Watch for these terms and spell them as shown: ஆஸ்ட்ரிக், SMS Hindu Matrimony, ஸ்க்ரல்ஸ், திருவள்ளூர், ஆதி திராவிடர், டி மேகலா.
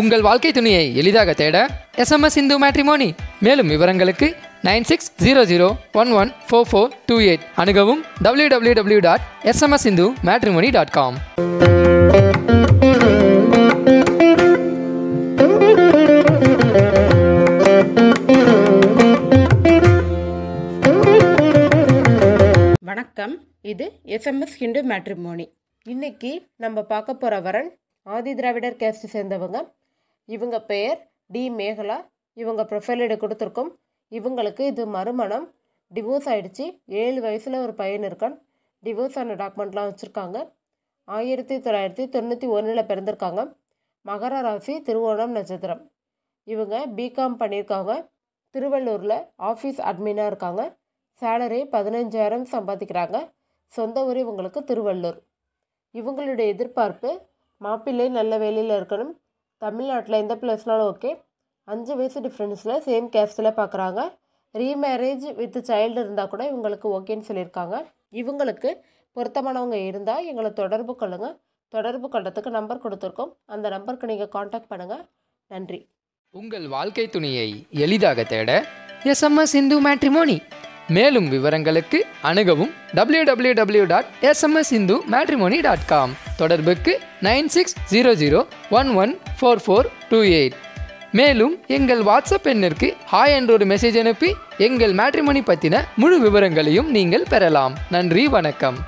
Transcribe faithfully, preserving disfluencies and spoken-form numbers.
உங்கள் வாழ்க்கை துணையை எளிதாக தேட S M S Hindu Matrimony. மேலும் விவரங்களுக்கு nine six zero zero one one four four two eight அணுகவும் w w w dot s m s hindu matrimony dot com. வணக்கம், இது S M S Hindu Matrimony. இன்னைக்கு நம்ம பார்க்க போற வரன் ஆதிதிராவிடர் கேஸ்ட் சேர்ந்தவங்க. இவங்க பெயர் டி மேகலா. இவங்க ப்ரொஃபைல் எடு கொடுத்துருக்கோம். இவங்களுக்கு இது மறுமணம், டிவோர்ஸ் ஆயிடுச்சு. ஏழு வயசுல ஒரு பையன் இருக்கான். டிவோர்ஸ் ஆன டாக்குமெண்ட்லாம் வச்சுருக்காங்க. ஆயிரத்தி தொள்ளாயிரத்தி தொண்ணூற்றி ஒன்றில் பிறந்திருக்காங்க. மகர ராசி, திருவோணம் நட்சத்திரம். இவங்க பிகாம் பண்ணியிருக்காங்க. திருவள்ளூரில் ஆஃபீஸ் அட்மினாக இருக்காங்க. சேலரி பதினஞ்சாயிரம் சம்பாதிக்கிறாங்க. சொந்த ஊர் இவங்களுக்கு திருவள்ளூர். இவங்களுடைய எதிர்பார்ப்பு மாப்பிள்ளை நல்ல வேலையில் இருக்கணும். தமிழ்நாட்டில் எந்த பிளேஸ்னாலும் ஓகே. அஞ்சு வயசு டிஃப்ரென்ஸில் சேம் கேஸ்டில் பார்க்குறாங்க. ரீமேரேஜ் வித் சைல்டு இருந்தால் கூட இவங்களுக்கு ஓகேன்னு சொல்லியிருக்காங்க. இவங்களுக்கு பொருத்தமானவங்க இருந்தால் எங்களை தொடர்பு கொள்ளுங்கள். தொடர்பு கொண்டதுக்கு நம்பர் கொடுத்துருக்கோம். அந்த நம்பருக்கு நீங்கள் காண்டாக்ட் பண்ணுங்கள். நன்றி. உங்கள் வாழ்க்கை துணையை எளிதாக தேட S M S Hindu Matrimony. மேலும் விவரங்களுக்கு அணுகவும் w w w dot s m s hindu matrimony dot com. தொடர்புக்கு nine six zero zero one one four four two eight. மேலும் எங்கள் வாட்ஸ்அப் எண்ணிற்கு ஹாய் என்ற ஒரு மெசேஜ் அனுப்பி எங்கள் மேட்ரிமோனி பற்றின முழு விவரங்களையும் நீங்கள் பெறலாம். நன்றி, வணக்கம்.